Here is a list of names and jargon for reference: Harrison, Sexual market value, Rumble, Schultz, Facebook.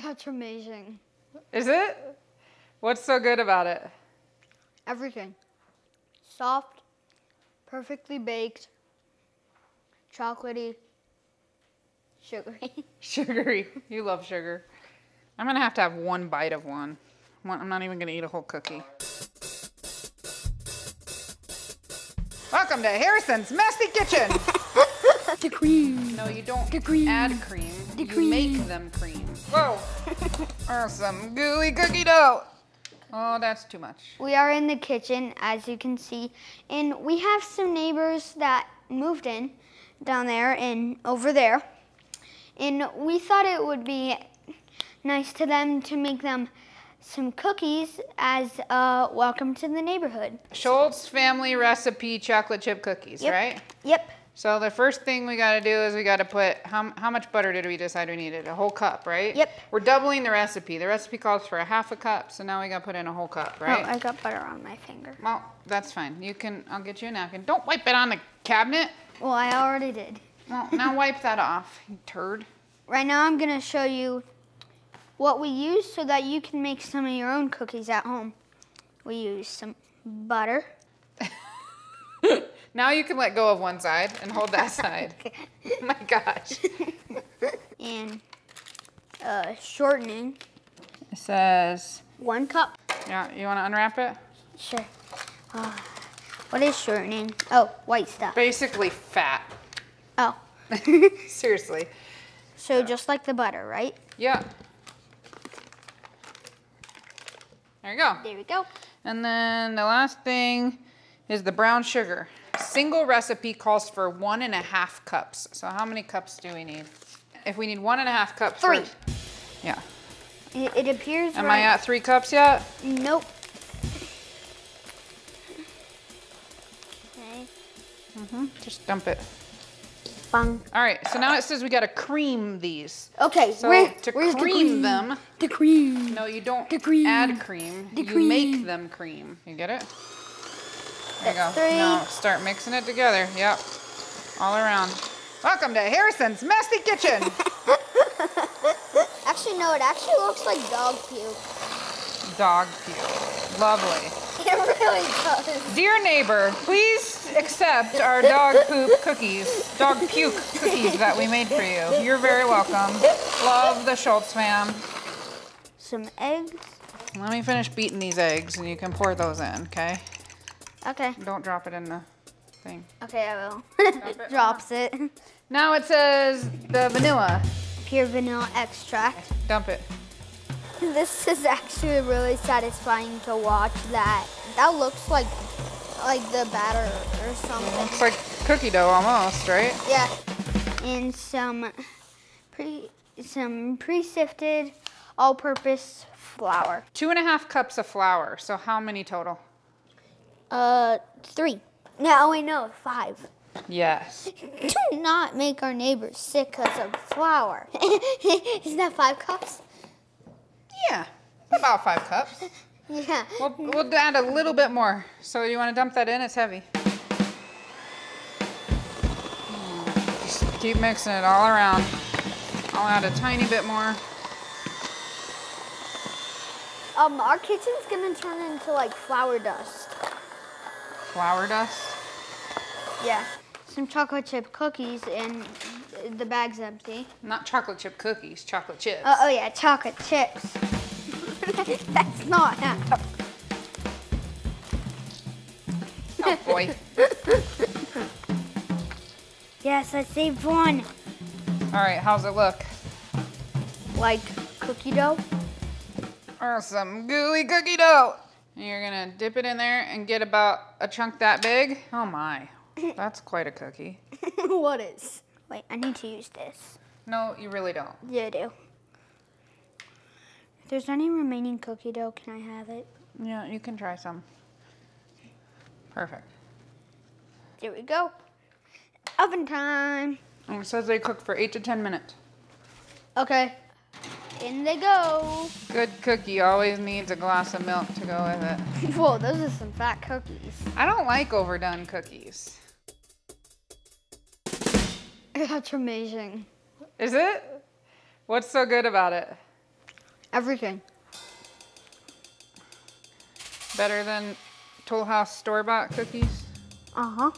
That's amazing. Is it? What's so good about it? Everything. Soft, perfectly baked, chocolatey, sugary. Sugary. You love sugar. I'm gonna have to have one bite of one. I'm not even gonna eat a whole cookie. Welcome to Harrison's Messy Kitchen. The cream. No, you don't add cream. The cream. You make them cream. Whoa. Awesome gooey cookie dough. Oh, that's too much. We are in the kitchen, as you can see, and we have some neighbors that moved in down there and over there, and we thought it would be nice to them to make them some cookies as a welcome to the neighborhood. Schultz family recipe chocolate chip cookies, yep. Right? Yep. So the first thing we gotta do is we gotta put, how much butter did we decide we needed? A whole cup, right? Yep. We're doubling the recipe. The recipe calls for a half a cup, so now we gotta put in a whole cup, right? Oh, I got butter on my finger. Well, that's fine. You can, I'll get you a napkin. Don't wipe it on the cabinet. Well, I already did. Well, now wipe that off, you turd. Right now I'm gonna show you what we use so that you can make some of your own cookies at home. We use some butter. Now you can let go of one side and hold that side. Okay. Oh my gosh. And shortening. It says... 1 cup. Yeah, you want to unwrap it? Sure. What is shortening? Oh, white stuff. Basically fat. Oh. Seriously. So just like the butter, right? Yeah. There you go. There we go. And then the last thing is the brown sugar. Single recipe calls for 1.5 cups. So how many cups do we need? If we need 1.5 cups. 3. First, yeah. It appears Am right. I at 3 cups yet? Nope. Okay. Mm-hmm. Just dump it. Bung. All right, so now it says we gotta cream these. Okay, so to cream them. The cream. No, you don't add cream. The cream. You make them cream. You get it? There you go. 3. Now start mixing it together. Yep. All around. Welcome to Harrison's Messy Kitchen. Actually, no, it actually looks like dog puke. Dog puke. Lovely. It really does. Dear neighbor, please accept our dog poop cookies, dog puke cookies that we made for you. You're very welcome. Love the Schultz fam. Some eggs. Let me finish beating these eggs and you can pour those in, okay? Okay. Don't drop it in the thing. Okay, I will. It drops it. Now it says the vanilla. Pure vanilla extract. Dump it. This is actually really satisfying to watch that. That looks like the batter or something. It looks like cookie dough almost, right? Yeah. And some pre-sifted all-purpose flour. 2.5 cups of flour, so how many total? 3. No, wait, no, 5. Yes. Do not make our neighbors sick because of flour. Isn't that 5 cups? Yeah, about 5 cups. Yeah. We'll add a little bit more. So you want to dump that in? It's heavy. Just keep mixing it all around. I'll add a tiny bit more. Our kitchen's gonna turn into like flour dust. Flour dust? Yeah. Some chocolate chip cookies, and the bag's empty. Not chocolate chip cookies, chocolate chips. Oh yeah, chocolate chips. That's not happening. Oh boy. Yes, I saved 1. All right, how's it look? Like cookie dough? Awesome gooey cookie dough. You're gonna dip it in there and get about a chunk that big. Oh my, that's quite a cookie. What is? Wait, I need to use this. No, you really don't. Yeah, I do. If there's any remaining cookie dough, can I have it? Yeah, you can try some. Perfect. There we go. Oven time. And it says they cook for 8 to 10 minutes. Okay. In they go. Good cookie always needs a glass of milk to go with it. Whoa, those are some fat cookies. I don't like overdone cookies. That's amazing. Is it? What's so good about it? Everything. Better than Toll House store-bought cookies? Uh-huh.